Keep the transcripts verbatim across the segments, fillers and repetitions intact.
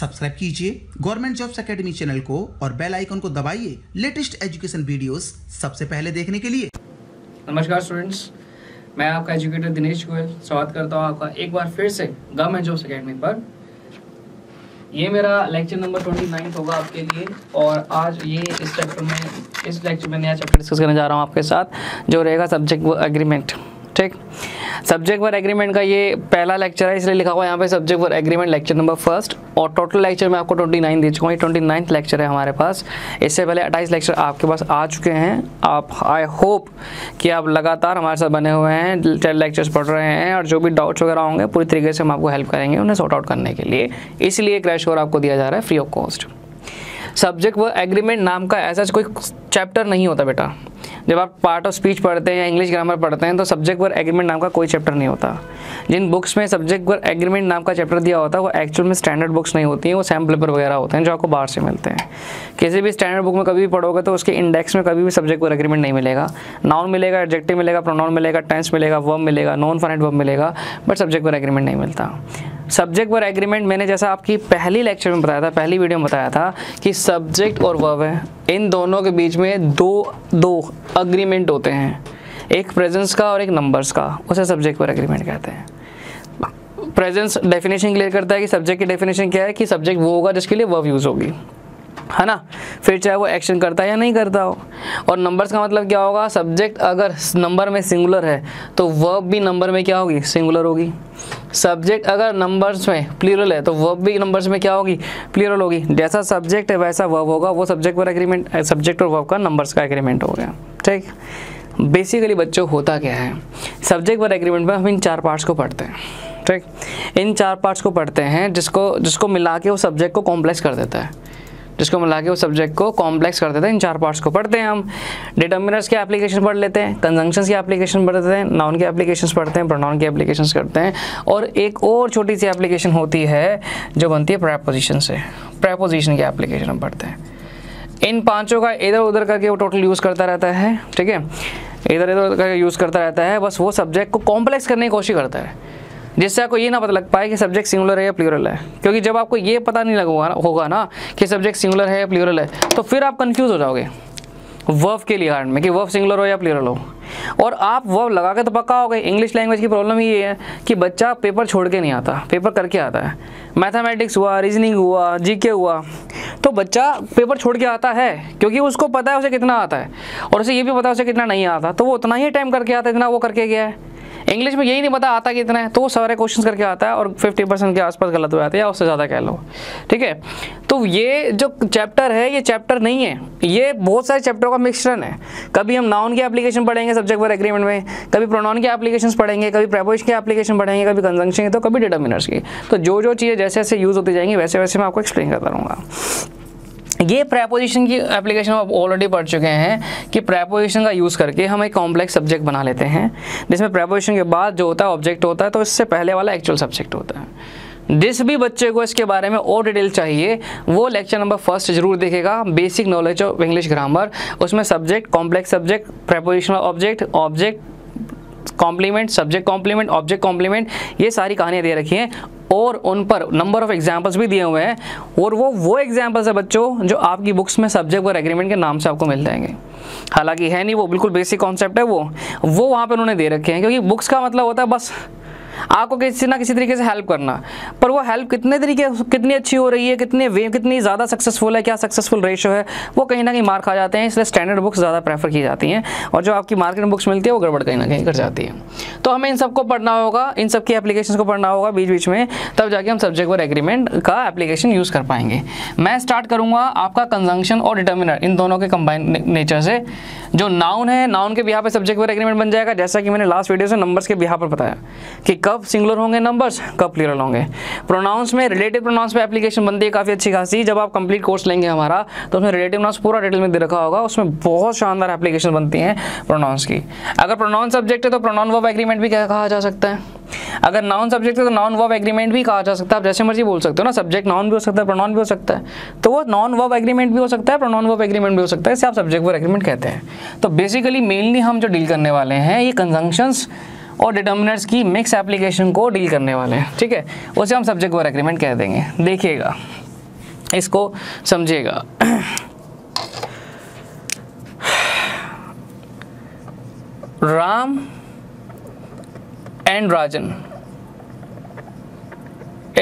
Subscribe कीजिए government jobs academy channel को और बेल आइकन को दबाइए लेटेस्ट एजुकेशन वीडियोस सबसे पहले देखने के लिए। नमस्कार स्टूडेंट्स, मैं आपका एजुकेटर दिनेश गोयल स्वागत करता हूँ आपका एक बार फिर से गवर्नमेंट जॉब्स एकेडमी पर। ये मेरा लेक्चर नंबर उनतीस होगा आपके लिए और आज ये इस चैप्टर में इस लेक्चर में नया चैप्टर डिस्कस करने जा रहा हूँ आपके साथ, जो रहेगा सब्जेक्ट एग्रीमेंट। ठीक, सब्जेक्ट वर एग्रीमेंट का ये पहला लेक्चर है, इसलिए लिखा हुआ है यहाँ पे subject verb agreement lecture number first. और टोटल लेक्चर में आपको उनतीस दे चुका हूँ, ये ट्वेंटी नाइन्थ लेक्चर है हमारे पास। इससे पहले अट्ठाईस लेक्चर आपके पास आ चुके हैं। आप आई होप कि आप लगातार हमारे साथ बने हुए हैं, टेन लेक्चर्स पढ़ रहे हैं और जो भी डाउट्स वगैरह होंगे पूरी तरीके से हम आपको हेल्प करेंगे उन्हें सॉर्ट आउट करने के लिए। इसलिए क्रैश कोर्स आपको दिया जा रहा है फ्री ऑफ कॉस्ट। सब्जेक्ट व एग्रीमेंट नाम का ऐसा कोई चैप्टर नहीं होता बेटा। जब आप पार्ट ऑफ स्पीच पढ़ते हैं या इंग्लिश ग्रामर पढ़ते हैं तो सब्जेक्ट वर एग्रीमेंट नाम का कोई चैप्टर नहीं होता। जिन बुक्स में सब्जेक्ट वर एग्रीमेंट नाम का चैप्टर दिया होता है वो एक्चुअल में स्टैंडर्ड बुक्स नहीं होती हैं, वो सैम्पल पेपर वगैरह होते हैं जो आपको बाहर से मिलते हैं। किसी भी स्टैंडर्ड बुक में कभी भी पढ़ोगे तो उसके इंडेक्स में कभी भी सब्जेक्ट वर एग्रीमेंट नहीं मिलेगा। नाउन मिलेगा, एडजेक्टिव मिलेगा, प्रोनाउन मिलेगा, टेंस मिलेगा, वर्ब मिलेगा, नॉन फाइनाइट वर्ब मिलेगा, बट सब्जेक्ट वर एग्रीमेंट नहीं मिलता। सब्जेक्ट वर एग्रीमेंट मैंने जैसा आपकी पहली लेक्चर में बताया था, पहली वीडियो में बताया था कि सब्जेक्ट और वर्ब है, इन दोनों के बीच में दो दो अग्रीमेंट होते हैं, एक प्रेजेंस का और एक नंबर्स का, उसे सब्जेक्ट वर एग्रीमेंट कहते हैं। प्रेजेंस डेफिनेशन क्लियर करता है कि सब्जेक्ट की डेफिनेशन क्या है, कि सब्जेक्ट वो होगा जिसके लिए वर्ब यूज़ होगी, है ना, फिर चाहे वो एक्शन करता है या नहीं करता हो। और नंबर्स का मतलब क्या होगा, सब्जेक्ट अगर नंबर में सिंगुलर है तो वर्ब भी नंबर में क्या होगी, सिंगुलर होगी। सब्जेक्ट अगर नंबर्स में प्लूरल है तो वर्ब भी नंबर्स में क्या होगी, प्लूरल होगी। जैसा सब्जेक्ट है वैसा वर्ब होगा, वो सब्जेक्ट पर एग्रीमेंट, सब्जेक्ट और वर्ब का नंबर्स का एग्रीमेंट हो गया। ठीक, बेसिकली बच्चों होता क्या है सब्जेक्ट पर एग्रीमेंट में, हम इन चार पार्ट्स को पढ़ते हैं। ठीक, इन चार पार्ट्स को पढ़ते हैं जिसको जिसको मिला के वो सब्जेक्ट को कॉम्प्लेक्स कर देता है, जिसको मिला के वो सब्जेक्ट को कॉम्प्लेक्स कर देते हैं। इन चार पार्ट्स को पढ़ते हैं हम। डिटर्मिनर्स के एप्लीकेशन पढ़ लेते हैं, कंजंक्शंस के एप्लीकेशन पढ़ लेते हैं, नाउन के एप्लीकेशंस पढ़ते हैं, प्रोनाउन के एप्लीकेशंस करते हैं, और एक और छोटी सी एप्लीकेशन होती है जो बनती है प्रेपोजिशन से, प्रेपोजिशन के एप्लीकेशन हम पढ़ते हैं। इन पाँचों का इधर उधर करके वो टोटल यूज़ करता रहता है। ठीक है, इधर इधर करके यूज़ करता रहता है, बस वो सब्जेक्ट को कॉम्प्लेक्स करने की कोशिश करता है, जिससे आपको ये ना पता लग पाए कि सब्जेक्ट सिंगुलर है या प्लूरल है। क्योंकि जब आपको ये पता नहीं लगा होगा ना कि सब्जेक्ट सिंगुलर है या प्लूरल है तो फिर आप कंफ्यूज हो जाओगे वर्ब के लिहाज में, कि वर्ब सिंगुलर हो या प्लूरल हो। और आप वर्ब लगा के तो पक्का हो गए। इंग्लिश लैंग्वेज की प्रॉब्लम ये है कि बच्चा पेपर छोड़ के नहीं आता, पेपर करके आता है। मैथमेटिक्स हुआ, रीजनिंग हुआ, जी के हुआ, तो बच्चा पेपर छोड़ के आता है क्योंकि उसको पता है उसे कितना आता है और उसे ये भी पता है उसे कितना नहीं आता, तो वो उतना ही टाइम करके आता है जितना वो करके गया है। इंग्लिश में यही नहीं पता आता कितना है, तो वो सारे क्वेश्चन करके आता है और पचास परसेंट के आसपास गलत हो जाते हैं या उससे ज़्यादा कह लो। ठीक है, तो ये जो चैप्टर है ये चैप्टर नहीं है, ये बहुत सारे चैप्टरों का मिश्रण है। कभी हम नाउन के एप्लीकेशन पढ़ेंगे सब्जेक्ट वर एग्रीमेंट में, कभी प्रोनाउन के एप्लीकेशंस पढ़ेंगे, कभी प्रेपोजिशन के एप्लीकेशन पढ़ेंगे, कभी कंजंक्शन के, तो कभी डिटर्मिनर्स की। तो जो जो चीज़ें जैसे जैसे यूज़ होती जाएंगी वैसे वैसे मैं आपको एक्सप्लेन करता रहूँगा। ये प्रेपोजिशन की एप्लीकेशन आप ऑलरेडी पढ़ चुके हैं कि प्रेपोजिशन का यूज़ करके हम एक कॉम्प्लेक्स सब्जेक्ट बना लेते हैं, जिसमें प्रेपोजिशन के बाद जो होता है ऑब्जेक्ट होता है, तो इससे पहले वाला एक्चुअल सब्जेक्ट होता है। जिस भी बच्चे को इसके बारे में और डिटेल चाहिए वो लेक्चर नंबर फर्स्ट जरूर देखेगा, basic knowledge of English grammar. उसमें subject, complex subject, prepositional object, object complement, subject complement, object complement, ये सारी कहानियाँ दे रखी हैं और उन पर नंबर ऑफ एग्जाम्पल्स भी दिए हुए हैं। और वो वो एग्जाम्पल्स है बच्चों जो आपकी बुक्स में सब्जेक्ट और एग्रीमेंट के नाम से आपको मिल जाएंगे। हालांकि है नहीं, वो बिल्कुल बेसिक कॉन्सेप्ट है, वो वो वहाँ पर उन्होंने दे रखे हैं, क्योंकि बुक्स का मतलब होता है बस आपको किसी ना किसी तरीके से हेल्प करना। पर वो हेल्प कितने तरीके, कितनी अच्छी हो रही है, कितने वे, कितनी ज़्यादा सक्सेसफुल है, क्या सक्सेसफुल रेशो है, वो कहीं ना कहीं मार खा जाते हैं। इसलिए स्टैंडर्ड बुक्स ज़्यादा प्रेफर की जाती हैं और जो आपकी मार्केट में बुक्स मिलती है वो गड़बड़ कहीं ना कहीं कर जाती है। तो हमें इन सबको पढ़ना होगा, इन सबकी एप्लीकेशन को पढ़ना होगा बीच बीच में, तब जाके हम सब्जेक्ट और एग्रीमेंट का एप्लीकेशन यूज़ कर पाएंगे। मैं स्टार्ट करूँगा आपका कंजंक्शन और डिटर्मिनर, इन दोनों के कंबाइंड नेचर से। जो नाउन है, नाउन के बिहा पर सब्जेक्ट और एग्रीमेंट बन जाएगा, जैसा कि मैंने लास्ट वीडियो से नंबर्स के बिहा पर बताया कि कब सिंगुलर होंगे नंबर्स, कब प्लूरल होंगे। प्रोनाउंस में, रिलेटिव प्रोनाउंस पे एप्लीकेशन बनती है काफ़ी अच्छी खासी। जब आप कंप्लीट कोर्स लेंगे हमारा तो उसमें रिलेटिव प्रोनाउंस पूरा डिटेल में दे रखा होगा, उसमें बहुत शानदार एप्लीकेशन बनती हैं प्रोनाउंस की। अगर प्रोनाउन सब्जेक्ट है तो प्रोनाउन वर्ब एग्रीमेंट भी क्या कहा जा सकता है, अगर नाउन सब्जेक्ट है तो नाउन वर्ब एग्रीमेंट भी कहा जा सकता है। आप जैसे मर्जी बोल सकते हो ना, सब्जेक्ट नाउन भी हो सकता है, प्रोनाउन भी हो सकता है, तो वो नाउन वर्ब एग्रीमेंट भी हो सकता है, प्रोनाउन वर्ब एग्रीमेंट भी हो सकता है, इसे आप सब्जेक्ट वर्ब एग्रीमेंट कहते हैं। तो बेसिकली मेनली हम जो डील करने वाले हैं ये कंजंक्शंस और डिटर्मिनर्स की मिक्स एप्लीकेशन को डील करने वाले हैं। ठीक है, उसे हम सब्जेक्ट वर एग्रीमेंट कह देंगे। देखिएगा इसको समझेगा। Ram and Rajan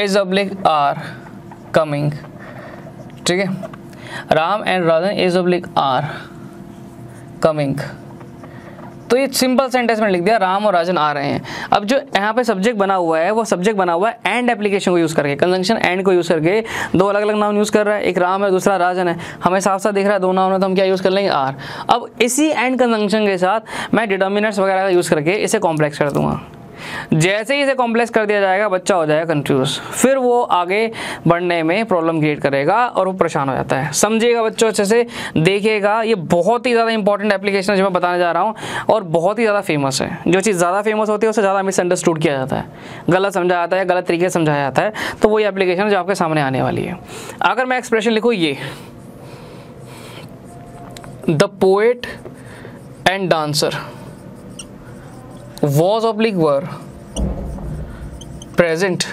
is oblique are coming, ठीक है, Ram and Rajan is oblique are coming, तो ये सिंपल सेंटेंस में लिख दिया राम और राजन आ रहे हैं। अब जो यहाँ पे सब्जेक्ट बना हुआ है वो सब्जेक्ट बना हुआ है एंड एप्लीकेशन को यूज़ करके, कंजंक्शन एंड को यूज़ करके, दो अलग अलग नाउन यूज़ कर रहा है, एक राम है दूसरा राजन है, हमें साफ साफ दिख रहा है दो नाउन है, तो हम क्या यूज़ कर लेंगे आर। अब इसी एंड कंजंक्शन के साथ मैं डिटर्मिनेंट्स वगैरह का यूज़ करके इसे कॉम्प्लेक्स कर दूँगा। जैसे ही इसे कॉम्प्लेक्स कर दिया जाएगा बच्चा हो जाएगा कंफ्यूज, फिर वो आगे बढ़ने में प्रॉब्लम क्रिएट करेगा और वो परेशान हो जाता है। समझिएगा बच्चों, अच्छे से देखिएगा, ये बहुत ही ज़्यादा इंपॉर्टेंट एप्लीकेशन है जो मैं बताने जा रहा हूँ और बहुत ही ज़्यादा फेमस है। जो चीज़ ज़्यादा फेमस होती है उसे ज़्यादा मिसअंडरस्टूड किया जाता है, गलत समझा जाता है, गलत तरीके से समझाया जाता है। तो वो ये एप्लीकेशन जो आपके सामने आने वाली है। अगर मैं एक्सप्रेशन लिखूँ ये, the poet and dancer was oblique were present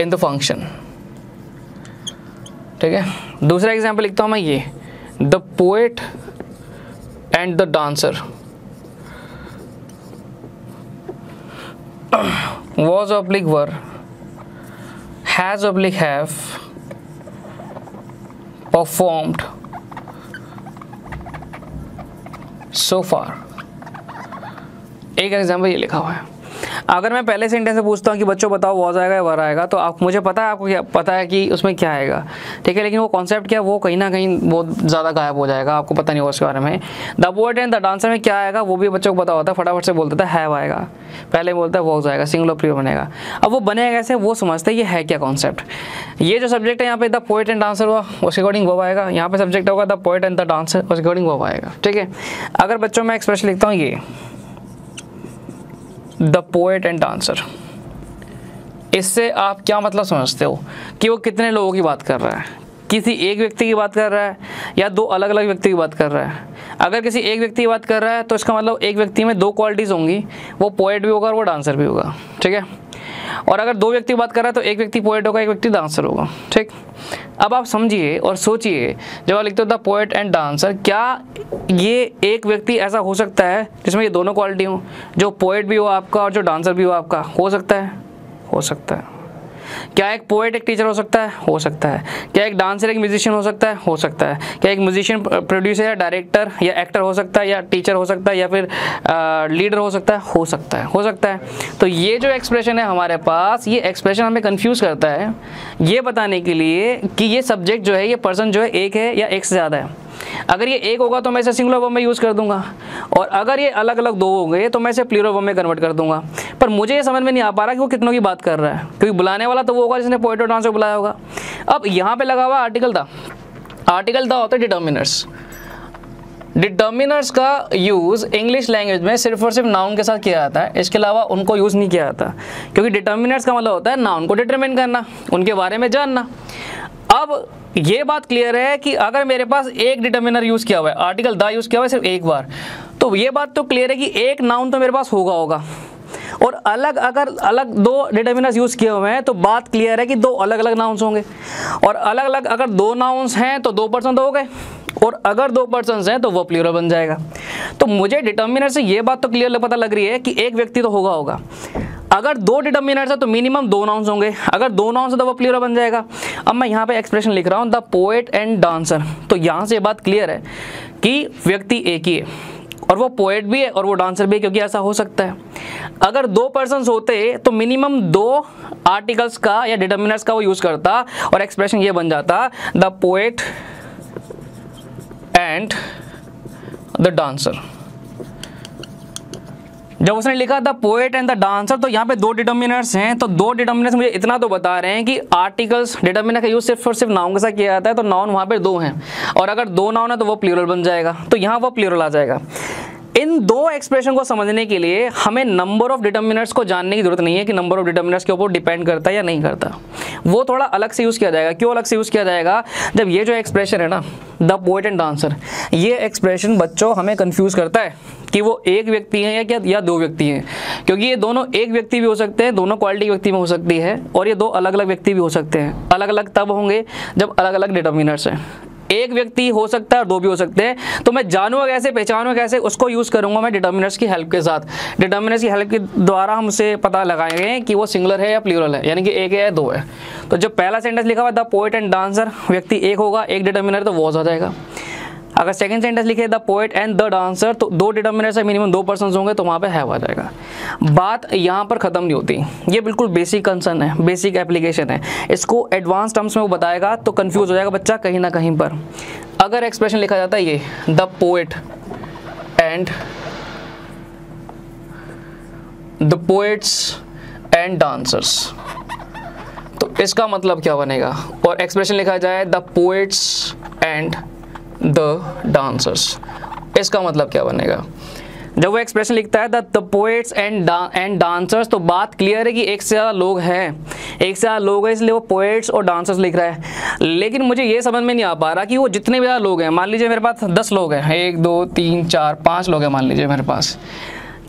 in the function, ठीक है। दूसरा एग्जाम्पल लिखता हूँ मैं ये, the poet and the dancer was oblique were has oblique have performed so far। एक एग्जाम्पल ये लिखा हुआ है। अगर मैं पहले सेंटेंस से पूछता हूँ कि बच्चों बताओ वॉज आएगा या वर आएगा, तो आप मुझे पता है, आपको क्या पता है कि उसमें क्या आएगा, ठीक है, लेकिन वो कॉन्सेप्ट क्या वो कहीं ना कहीं बहुत ज़्यादा गायब हो जाएगा, आपको पता नहीं होगा उसके बारे में। The poet and the dancer में क्या आएगा वो भी बच्चों को पता होता है, फटाफट से बोल देता है हैव आएगा, पहले बोलता है वॉज आएगा, सिंगुलर प्लूरल बनेगा। अब वो बनेगा ऐसे, वो समझते हैं ये है क्या कॉन्सेप्ट। ये जो सब्जेक्ट है यहाँ पे द पोएट एंड डांसर हुआ, उसके अकॉर्डिंग वो आएगा, यहाँ पे सब्जेक्ट होगा the poet and the dancer, उसके अकॉर्डिंग वो आएगा, ठीक है। अगर बच्चों मैं एक्सप्रेशन लिखता हूँ ये, द पोएट एंड डांसर, इससे आप क्या मतलब समझते हो कि वो कितने लोगों की बात कर रहा है, किसी एक व्यक्ति की बात कर रहा है या दो अलग अलग व्यक्ति की बात कर रहा है। अगर किसी एक व्यक्ति की बात कर रहा है तो इसका मतलब एक व्यक्ति में दो क्वालिटीज़ होंगी, वो पोएट भी होगा और वो डांसर भी होगा, ठीक है। और अगर दो व्यक्ति की बात कर रहा है तो एक व्यक्ति पोएट होगा, एक व्यक्ति डांसर होगा, ठीक। अब आप समझिए और सोचिए, जब आप लिखते हो द पोएट एंड डांसर, क्या ये एक व्यक्ति ऐसा हो सकता है जिसमें ये दोनों क्वालिटी हो, जो पोएट भी हो आपका और जो डांसर भी हो आपका? हो सकता है, हो सकता है। क्या एक पोएट एक टीचर हो सकता है? हो सकता है। क्या एक डांसर एक म्यूजिशियन हो सकता है? हो सकता है। क्या एक म्यूजिशियन प्रोड्यूसर या डायरेक्टर या एक्टर हो सकता है, या टीचर हो सकता है, या फिर लीडर हो सकता है? हो सकता है, हो सकता है। तो ये जो एक्सप्रेशन है हमारे पास, ये एक्सप्रेशन हमें कन्फ्यूज़ करता है ये बताने के लिए कि ये सब्जेक्ट जो है, ये पर्सन जो है एक है या एक से ज़्यादा है। अगर ये एक होगा तो मैं इसे सिंगुलर वर्ब में यूज़ कर दूंगा, और अगर ये अलग अलग दो होंगे तो मैं इसे प्लूरल वर्ब में कन्वर्ट कर दूंगा। पर मुझे ये समझ में नहीं आ पा रहा कि वो कितनों की बात कर रहा है, क्योंकि बुलाने वाला तो वो होगा जिसने पोएट और डांसर बुलाया होगा। अब यहाँ पे लगा हुआ आर्टिकल द, आर्टिकल द होता है डिटर्मिनर्स। डिटर्मिनर्स का यूज़ इंग्लिश लैंग्वेज में सिर्फ और सिर्फ नाउन के साथ किया जाता है, इसके अलावा उनको यूज़ नहीं किया जाता, क्योंकि डिटर्मिनर्स का मतलब होता है नाउन को डिटरमिन करना, उनके बारे में जानना। अब ये बात क्लियर है कि अगर मेरे पास एक डिटर्मिनर यूज़ किया हुआ है, आर्टिकल द यूज़ किया हुआ है सिर्फ एक बार, तो ये बात तो क्लियर है कि एक नाउन तो मेरे पास होगा होगा और अलग अगर अलग दो डिटर्मिनर्स यूज़ किए हुए हैं तो बात क्लियर है कि दो अलग अलग नाउन्स होंगे, और अलग अलग अगर दो नाउन्स हैं तो दो पर्सन तो हो गए, और अगर दो पर्सन्स हैं तो वो प्लूरल बन जाएगा। तो मुझे डिटर्मिनर से ये बात तो क्लियर पता लग रही है कि एक व्यक्ति तो होगा होगा। अगर दो डिटर्मिनर्स है तो मिनिमम दो नाउंस होंगे, अगर दो नाउंस है तो वो प्लूरल बन जाएगा। अब मैं यहाँ पे एक्सप्रेशन लिख रहा हूँ द पोएट एंड डांसर, तो यहाँ से बात क्लियर है कि व्यक्ति एक ही है और वो पोएट भी है और वो डांसर भी है, क्योंकि ऐसा हो सकता है। अगर दो पर्सन्स होते तो मिनिमम दो आर्टिकल्स का या डिटर्मिनर्स का वो यूज़ करता और एक्सप्रेशन ये बन जाता the poet and the dancer. जब उसने लिखा the poet and the dancer, तो यहाँ पे दो डिटर्मिनर्स हैं, तो दो डिटर्मिनर्स मुझे इतना तो बता रहे हैं कि आर्टिकल्स डिटर्मिनर का यूज सिर्फ और सिर्फ नाउन के साथ किया जाता है, तो नाउन वहाँ पे दो हैं, और अगर दो नाउन है तो वो प्लूरल बन जाएगा, तो यहाँ वो प्लूरल आ जाएगा। इन दो एक्सप्रेशन को समझने के लिए हमें नंबर ऑफ डिटर्मिनेंट्स को जानने की जरूरत नहीं है कि नंबर ऑफ डिटर्मिनेंट्स के ऊपर डिपेंड करता है या नहीं करता। वो थोड़ा अलग से यूज़ किया जाएगा। क्यों अलग से यूज़ किया जाएगा? जब ये जो एक्सप्रेशन है ना, द पोएट एंड डांसर, ये एक्सप्रेशन बच्चों हमें कन्फ्यूज़ करता है कि वो एक व्यक्ति है या क्या या दो व्यक्ति हैं, क्योंकि ये दोनों एक व्यक्ति भी हो सकते हैं, दोनों क्वालिटी के व्यक्ति में हो सकती है, और ये दो अलग अलग व्यक्ति भी हो सकते हैं। अलग अलग तब होंगे जब अलग अलग डिटर्मिनेंट्स हैं। एक व्यक्ति हो सकता है और दो भी हो सकते हैं। तो मैं जानूंगा कैसे, पहचानूंगा कैसे, उसको यूज़ करूंगा मैं डिटर्मिनेंट्स की हेल्प के साथ। डिटर्मिनेंट्स की हेल्प के द्वारा हम उसे पता लगाएंगे कि वो सिंगुलर है या प्लूरल है, यानी कि एक है या दो है। तो जब पहला सेंटेंस लिखा हुआ द पोएट एंड डांसर, व्यक्ति एक होगा, एक डिटर्मिनेंट, तो वॉज हो जाएगा। अगर सेकंड सेंटेंस लिखे the poet and the dancer, तो दो डिटर्मिनेंट्स है, मिनिमम दो पर्सन्स होंगे, तो वहाँ पे हैव आ जाएगा। बात यहाँ पर ख़त्म नहीं होती। ये बिल्कुल बेसिक कंसर्न है, बेसिक एप्लीकेशन है। इसको एडवांस टर्म्स में वो बताएगा तो कंफ्यूज हो जाएगा बच्चा कहीं ना कहीं पर। अगर एक्सप्रेशन लिखा जाता है ये the poet and the poets and dancers, तो इसका मतलब क्या बनेगा? और एक्सप्रेशन लिखा जाए the poets and the dancers, इसका मतलब क्या बनेगा? जब वो एक्सप्रेशन लिखता है the poets and and dancers, तो बात क्लियर है कि एक से ज़्यादा लोग हैं, एक से ज़्यादा लोग हैं, इसलिए वो पोएट्स और डांसर्स लिख रहा है। लेकिन मुझे ये समझ में नहीं आ पा रहा कि वो जितने भी ज़्यादा लोग हैं, मान लीजिए मेरे पास दस लोग हैं, एक दो तीन चार पाँच लोग हैं मान लीजिए मेरे पास,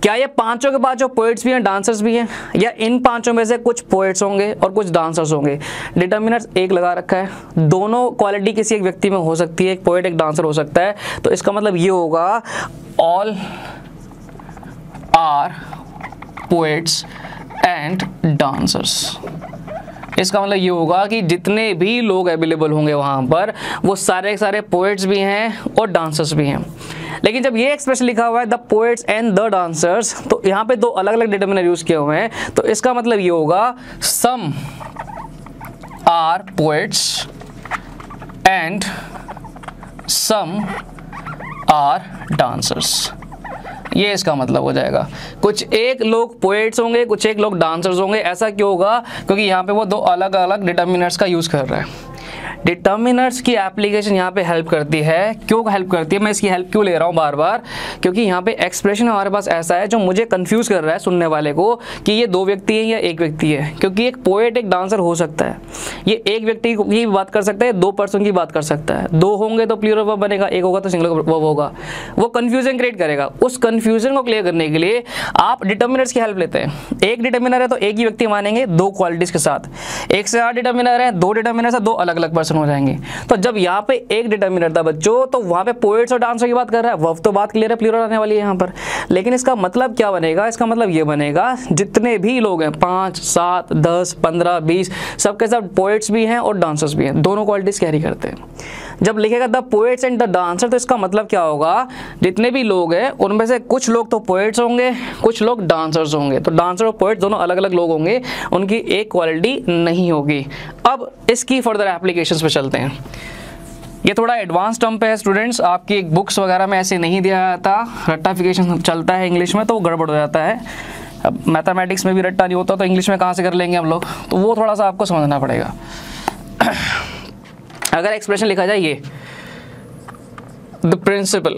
क्या ये पांचों के पास जो पोएट्स भी हैं डांसर्स भी हैं, या इन पांचों में से कुछ पोएट्स होंगे और कुछ डांसर्स होंगे? डिटर्मिनेंट्स एक लगा रखा है, दोनों क्वालिटी किसी एक व्यक्ति में हो सकती है, एक पोएट एक डांसर हो सकता है। तो इसका मतलब ये होगा all are poets and dancers. इसका मतलब ये होगा कि जितने भी लोग अवेलेबल होंगे वहाँ पर, वो सारे के सारे पोएट्स भी हैं और डांसर्स भी हैं। लेकिन जब ये एक्सप्रेशन लिखा हुआ है the poets and the dancers, तो यहाँ पे दो अलग अलग डिटर्मिनेंट यूज़ किए हुए हैं, तो इसका मतलब ये होगा some are poets and some are dancers, ये इसका मतलब हो जाएगा। कुछ एक लोग पोएट्स होंगे, कुछ एक लोग डांसर्स होंगे। ऐसा क्यों होगा? क्योंकि यहाँ पे वो दो अलग अलग डिटर्मिनेंट्स का यूज़ कर रहा है। डिटर्मिनेंट्स की एप्लीकेशन यहाँ पे हेल्प करती है। क्यों हेल्प करती है, मैं इसकी हेल्प क्यों ले रहा हूँ बार बार? क्योंकि यहाँ पे एक्सप्रेशन हमारे पास ऐसा है जो मुझे कंफ्यूज कर रहा है सुनने वाले को कि ये दो व्यक्ति हैं या एक व्यक्ति है, क्योंकि एक पोएट एक डांसर हो सकता है, ये एक व्यक्ति की बात कर सकता है, दो पर्सन की बात कर सकता है, दो होंगे तो प्लूरल वर्ब बनेगा, एक होगा तो सिंगुलर वर्ब होगा। वो कन्फ्यूजन क्रिएट करेगा। उस कन्फ्यूजन को क्लियर करने के लिए आप डिटर्मिनेंट्स की हेल्प लेते हैं। एक डिटर्मिनेंट है तो एक ही व्यक्ति मानेंगे दो क्वालिटीज़ के साथ, एक से आठ डिटर्मिनेंट है, दो डिटर्मिनेंट्स है, दो अलग अलग पर्सन हो जाएंगे। तो जब यहाँ पे एक डिटर्मिनेंट था बच्चों, तो वहाँ पे पोएट्स और डांसर की बात कर रहा है, वर्ब तो बात क्लियर है प्लूरल आने वाली है यहाँ पर। लेकिन इसका मतलब क्या बनेगा? इसका मतलब ये बनेगा जितने भी लोग हैं, पाँच सात दस पंद्रह बीस, सबके सब पोएट्स भी हैं और डांसर्स भी हैं, दोनों क्वालिटीज कैरी करते हैं। जब लिखेगा the poets and the dancer, तो इसका मतलब क्या होगा? जितने भी लोग हैं उनमें से कुछ लोग तो पोएट्स होंगे, कुछ लोग डांसर्स होंगे, तो डांसर और पोएट्स दोनों अलग अलग लोग होंगे, उनकी एक क्वालिटी नहीं होगी। अब इसकी फर्दर एप्लीकेशंस पे चलते हैं। ये थोड़ा एडवांस टर्म पे है स्टूडेंट्स, आपकी एक बुक्स वगैरह में ऐसे नहीं दिया जाता। रट्टाफिकेशन चलता है इंग्लिश में तो वो गड़बड़ हो जाता है। अब मैथमेटिक्स में भी रट्टा नहीं होता तो इंग्लिश में कहाँ से कर लेंगे हम लोग, तो वो थोड़ा सा आपको समझना पड़ेगा। अगर एक्सप्रेशन लिखा जाए ये the principal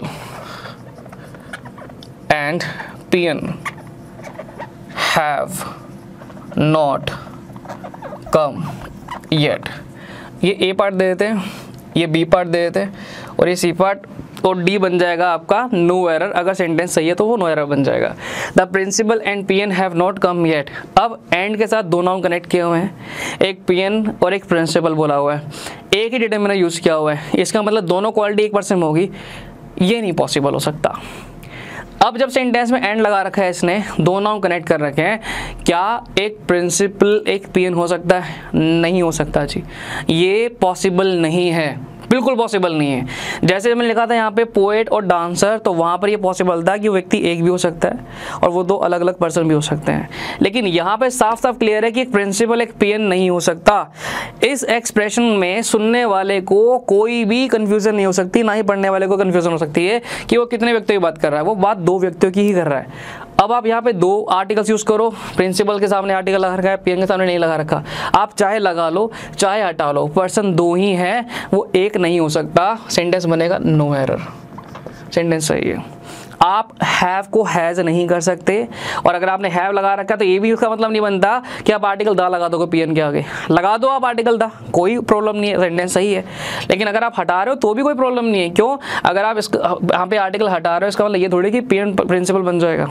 and peon have not come yet, ये ए पार्ट दे देते हैं, ये बी पार्ट दे देते हैं, और ये सी पार्ट और डी बन जाएगा आपका नो एरर। अगर सेंटेंस सही है तो वो नो एरर बन जाएगा। The principal and peon have not come yet, अब एंड के साथ दो नाउन कनेक्ट किए हुए हैं, एक पीएन और एक प्रिंसिपल बोला हुआ है, एक ही डिटरमिनेंट यूज़ किया हुआ है, इसका मतलब दोनों क्वालिटी एक पर्सन में होगी, ये नहीं पॉसिबल हो सकता। अब जब सेंटेंस में एंड लगा रखा है, इसने दो नाउन कनेक्ट कर रखे हैं, क्या एक प्रिंसिपल एक पीएन हो सकता है? नहीं हो सकता जी, ये पॉसिबल नहीं है, बिल्कुल पॉसिबल नहीं है। जैसे मैंने लिखा था यहाँ पे पोएट और डांसर, तो वहाँ पर ये पॉसिबल था कि व्यक्ति एक भी हो सकता है और वो दो अलग अलग पर्सन भी हो सकते हैं, लेकिन यहाँ पे साफ साफ क्लियर है कि एक प्रिंसिपल एक पीएन नहीं हो सकता। इस एक्सप्रेशन में सुनने वाले को कोई भी कन्फ्यूज़न नहीं हो सकती, ना ही पढ़ने वाले को कन्फ्यूज़न हो सकती है कि वो कितने व्यक्तियों की बात कर रहा है, वो बात दो व्यक्तियों की ही कर रहा है। अब आप यहाँ पे दो आर्टिकल्स यूज़ करो, प्रिंसिपल के सामने आर्टिकल लगा रखा है, पीएन के सामने नहीं लगा रखा, आप चाहे लगा लो चाहे हटा लो, पर्सन दो ही हैं, वो एक नहीं हो सकता। सेंटेंस बनेगा नो एरर, सेंटेंस सही है। आप हैव को हैज़ नहीं कर सकते, और अगर आपने हैव लगा रखा तो ये भी उसका मतलब नहीं बनता कि आप आर्टिकल दा लगा दोगे पी एन के आगे। लगा दो आप आर्टिकल दा, कोई प्रॉब्लम नहीं है, सेंटेंस सही है। लेकिन अगर आप हटा रहे हो तो भी कोई प्रॉब्लम नहीं है। क्यों? अगर आप इस यहाँ पे आर्टिकल हटा रहे हो इसका मतलब ये थोड़ी कि पी एन प्रिंसिपल बन जाएगा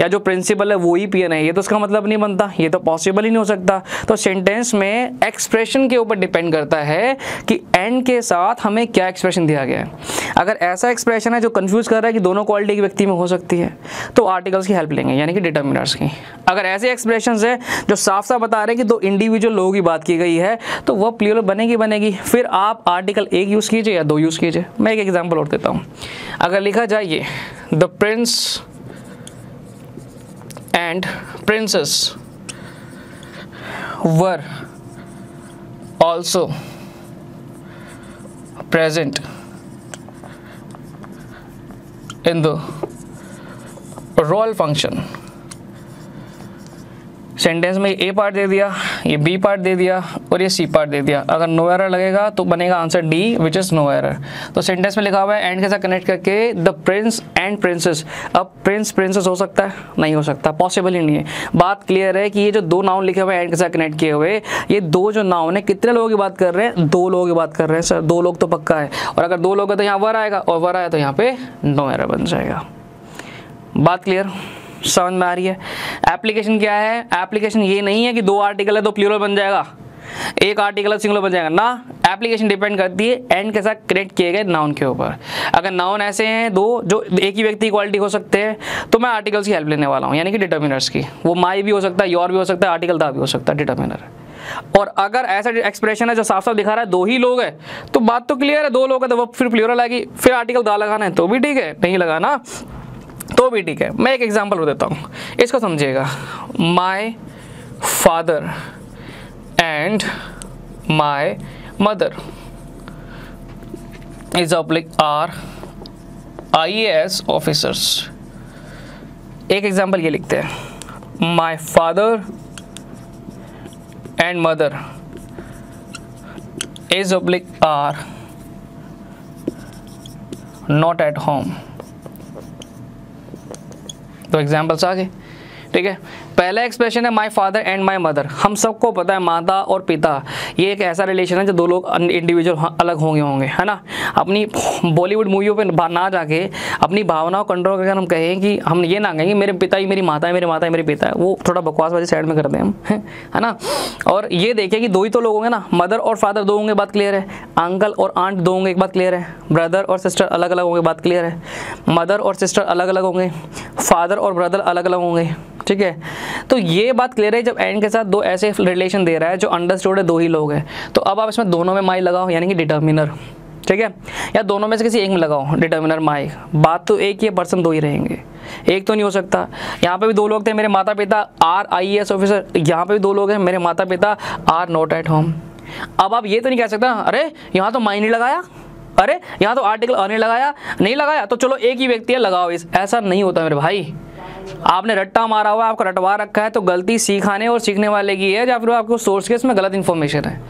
या जो प्रिंसिपल है वो ही पी एन है, ये तो इसका मतलब नहीं बनता, ये तो पॉसिबल ही नहीं हो सकता। तो सेंटेंस में एक्सप्रेशन के ऊपर डिपेंड करता है कि एंड के साथ हमें क्या एक्सप्रेशन दिया गया है। अगर ऐसा एक्सप्रेशन है जो कंफ्यूज कर रहा है कि दोनों क्वालिटी के व्यक्ति में हो सकती है तो आर्टिकल्स की हेल्प लेंगे, यानी कि डिटर्मिनर्स की। अगर ऐसे एक्सप्रेशंस है जो साफ साफ बता रहे हैं कि दो इंडिविजुअल लोगों की बात की गई है तो वह प्लूरल बनेगी बनेगी फिर आप आर्टिकल एक यूज़ कीजिए या दो यूज़ कीजिए। मैं एक एग्जांपल और देता हूँ। अगर लिखा जाए ये the prince and princess were also present in the royal function। Sentence में ए पार्ट दे दिया, ये बी पार्ट दे दिया और ये सी पार्ट दे दिया। अगर नो एरर लगेगा तो बनेगा answer D which is no error. तो सेंटेंस में लिखा हुआ है एंड के साथ कनेक्ट करके द प्रिंस एंड प्रिंसेस। अब प्रिंस प्रिंसेस हो सकता है? नहीं हो सकता, पॉसिबल ही नहीं है। बात क्लियर है कि ये जो दो नाउन लिखे हुए हैं एंड के साथ कनेक्ट किए हुए, ये दो जो नाउन है कितने लोगों की बात कर रहे हैं? दो लोगों की बात कर रहे हैं सर, दो लोग तो पक्का है। और अगर दो लोग है तो यहाँ वर आएगा और वर आया तो यहाँ पे नो एरर बन जाएगा। बात क्लियर समझ में आ रही है? एप्लीकेशन क्या है? एप्लीकेशन ये नहीं है कि दो आर्टिकल है तो प्लूरल बन जाएगा, एक आर्टिकल है सिंगुलर बन जाएगा ना। एप्लीकेशन डिपेंड करती है एंड के साथ कनेक्ट किए गए नाउन के ऊपर। अगर नाउन ऐसे हैं दो जो एक ही व्यक्ति क्वालिटी हो सकते हैं तो मैं आर्टिकल्स की हेल्प लेने वाला हूँ, यानी कि डिटर्मिनर्स की। वो माई भी हो सकता है, योर भी हो सकता है, आर्टिकल दा भी हो सकता है, डिटर्मिनर। और अगर ऐसा एक्सप्रेशन है जो साफ साफ दिखा रहा है दो ही लोग है तो बात तो क्लियर है, दो लोग है तो वो फिर प्लूरल आएगी। फिर आर्टिकल दा लगाना है तो भी ठीक है, नहीं लगाना तो भी ठीक है। मैं एक एग्जांपल देता हूँ, इसको समझिएगा। My father and my mother is oblique are IAS officers. एक एग्जांपल ये लिखते हैं my father and mother is oblique are not at home. तो एग्जाम्पल्स आ गए, ठीक है। पहला एक्सप्रेशन है my father and my mother. हम सबको पता है माता और पिता ये एक ऐसा रिलेशन है जो दो लोग इंडिविजुअल अलग होंगे होंगे है ना। अपनी बॉलीवुड मूवियों पे ना जाके अपनी भावनाओं कंट्रोल करके हम कहें कि हम ये ना कहें कि मेरे पिता ही मेरी माता है, मेरे माता ही मेरे पिता है, वो थोड़ा बकवास वाली साइड में कर दें हम, है ना। और ये देखें कि दो ही तो लोग होंगे ना, मदर और फादर दो होंगे, बात क्लियर है। अंकल और आंट दो होंगे, एक बात क्लियर है। ब्रदर और सिस्टर अलग अलग होंगे, बात क्लियर है। मदर और सिस्टर अलग अलग होंगे, फादर और ब्रदर अलग अलग होंगे, ठीक है। तो ये बात क्लियर है। जब एंड के साथ दो ऐसे रिलेशन दे रहा है जो अंडरस्टूड है दो ही लोग हैं तो अब आप इसमें दोनों में माई लगाओ, यानी कि डिटर्मिनर, ठीक है। या दोनों में से किसी एक में लगाओ डिटर्मिनर माई। बात तो एक ही है, पर्सन दो ही रहेंगे, एक तो नहीं हो सकता। यहाँ पे भी दो लोग थे मेरे माता पिता आर आईएएस ऑफिसर, यहाँ पे भी दो लोग हैं मेरे माता पिता आर नॉट एट होम। अब आप ये तो नहीं कह सकता अरे यहाँ तो माई नहीं लगाया, अरे यहाँ तो आर्टिकल आने लगाया, नहीं लगाया तो चलो एक ही व्यक्ति है लगाओ इस, ऐसा नहीं होता मेरे भाई। आपने रट्टा मारा हुआ, आपका रटवा रखा है तो गलती सीखाने और सीखने वाले की है या फिर आपको सोर्स के इसमें गलत इन्फॉर्मेशन है।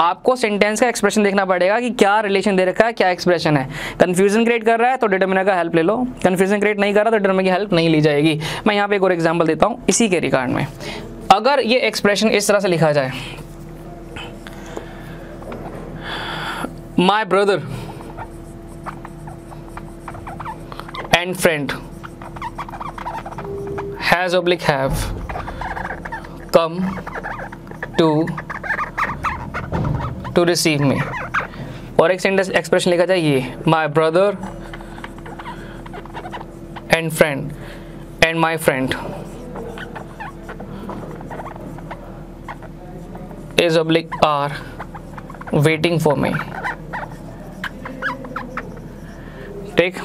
आपको सेंटेंस का एक्सप्रेशन देखना पड़ेगा कि क्या रिलेशन दे रखा है, क्या एक्सप्रेशन है। कंफ्यूजन क्रिएट कर रहा है तो डिटर्मिनर का हेल्प ले लो, कंफ्यूजन क्रिएट नहीं कर रहा तो डिटर्मिनर की हेल्प नहीं ली जाएगी। मैं यहाँ पर एक और एग्जाम्पल देता हूँ इसी के रिगार्ड में। अगर ये एक्सप्रेशन इस तरह से लिखा जाए my brother and friend has oblique have come to to receive me। और एक सेंटेंस एक्सप्रेशन लिखा जाए ये my brother and friend and my friend is oblique are waiting for me। ठीक,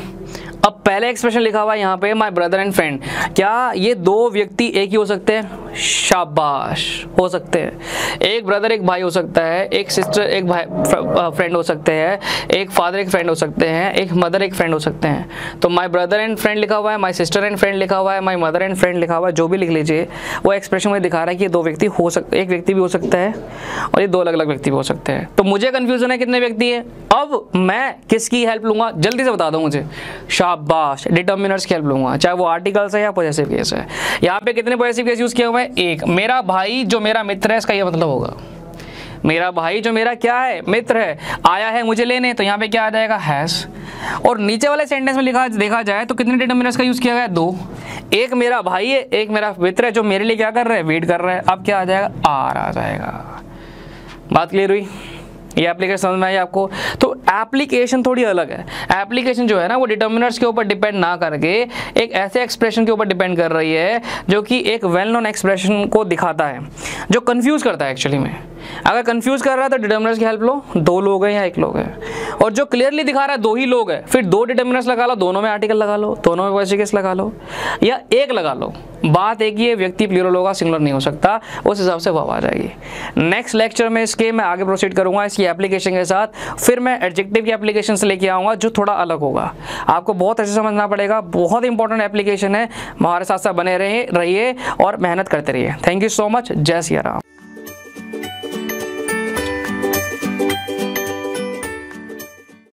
अब पहले एक्सप्रेशन लिखा हुआ है यहाँ पे माय ब्रदर एंड फ्रेंड, क्या ये दो व्यक्ति एक ही हो सकते हैं? शाबाश हो सकते हैं। एक ब्रदर एक भाई हो सकता है, एक सिस्टर एक भाई फ्रेंड हो सकते हैं, एक फादर एक फ्रेंड हो सकते हैं, एक मदर एक फ्रेंड हो सकते हैं। तो माय ब्रदर एंड फ्रेंड लिखा हुआ है, माय सिस्टर एंड फ्रेंड लिखा हुआ है, माय मदर एंड फ्रेंड लिखा हुआ है, जो भी लिख लीजिए वो एक्सप्रेशन में दिखा रहा है कि दो व्यक्ति हो सकते, एक व्यक्ति भी हो सकता है और ये दो अलग अलग व्यक्ति भी हो सकते हैं। तो मुझे कन्फ्यूजन है कितने व्यक्ति है। अब मैं किसकी हेल्प लूँगा जल्दी से बता दो मुझे, शाबाश डिटर्मिनर्स की हेल्प लूँगा, चाहे वो आर्टिकल्स है या पॉजेसिव केस है। यहाँ पे कितने पॉजेसिव केस यूज़ किया हुआ है, एक। मेरा भाई जो मेरा मित्र है, इसका ये मतलब होगा मेरा भाई जो मेरा क्या है, मित्र है, आया है मुझे लेने, तो यहाँ पे क्या आ जाएगा, हैस। और नीचे वाले सेंटेंस में लिखा देखा जाए तो कितने डिटरमिनर्स का यूज़ किया गया है, दो। एक मेरा भाई है, एक मेरा मित्र है, जो मेरे लिए क्या कर रहे हैं, वेट कर रहे हैं। अब क्या आ जाएगा, आर आ जाएगा। बात क्लियर हुई, ये एप्लीकेशन समझ में आई आपको। तो एप्लीकेशन थोड़ी अलग है, एप्लीकेशन जो है ना वो डिटर्मिनर्स के ऊपर डिपेंड ना करके एक ऐसे एक्सप्रेशन के ऊपर डिपेंड कर रही है जो कि एक वेल नोन एक्सप्रेशन को दिखाता है, जो कंफ्यूज करता है एक्चुअली में। अगर कंफ्यूज कर रहा है तो डिटर्मिनर्स की हेल्प लो, दो लोग हैं या एक लोग है। और जो क्लियरली दिखा रहा है दो ही लोग है, फिर दो डिटर्मिनर्स लगा लो, दोनों में आर्टिकल लगा लो, दोनों में पॉजेसिव केस लगा लो या एक लगा लो, बात एक ही है, व्यक्ति प्लूरल होगा, सिंगुलर नहीं हो सकता, उस हिसाब से वाव आ जाएगी। नेक्स्ट लेक्चर में इसके मैं आगे प्रोसीड करूँगा इसकी एप्लीकेशन के साथ, फिर मैं एडजेक्टिव की एप्लीकेशन से लेके आऊँगा जो थोड़ा अलग होगा, आपको बहुत अच्छे समझना पड़ेगा। बहुत इंपॉर्टेंट एप्लीकेशन है, हमारे साथ साथ बने रहिए रहिए और मेहनत करते रहिए। थैंक यू सो मच, जय सिया राम।